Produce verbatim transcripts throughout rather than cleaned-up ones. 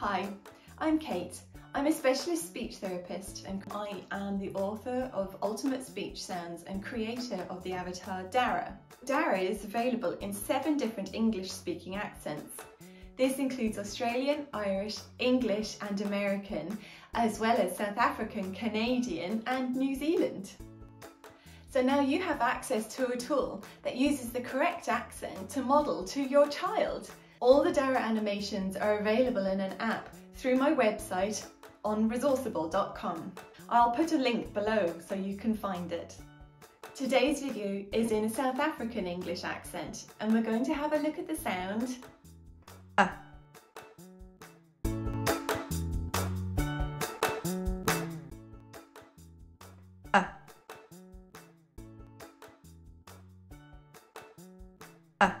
Hi, I'm Kate. I'm a specialist speech therapist and I am the author of Ultimate Speech Sounds and creator of the avatar Dara. Dara is available in seven different English-speaking accents. This includes Australian, Irish, English and American, as well as South African, Canadian and New Zealand. So now you have access to a tool that uses the correct accent to model to your child. All the Dara animations are available in an app through my website on resourceible dot com. I'll put a link below so you can find it. Today's video is in a South African English accent and we're going to have a look at the sound ah. Ah. Ah.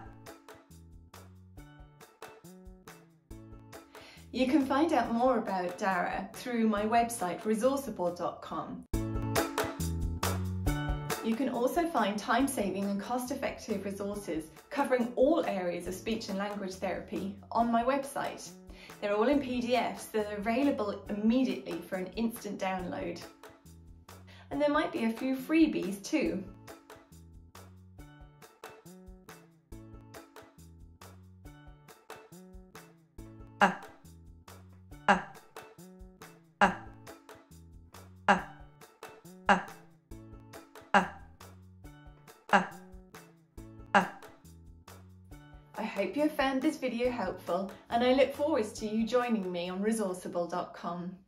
You can find out more about Dara through my website resourceible dot com. You can also find time-saving and cost-effective resources covering all areas of speech and language therapy on my website. They're all in P D Fs that are available immediately for an instant download. And there might be a few freebies too. Ah. Ah. Ah. Ah. Ah. I hope you have found this video helpful and I look forward to you joining me on resourceible dot com.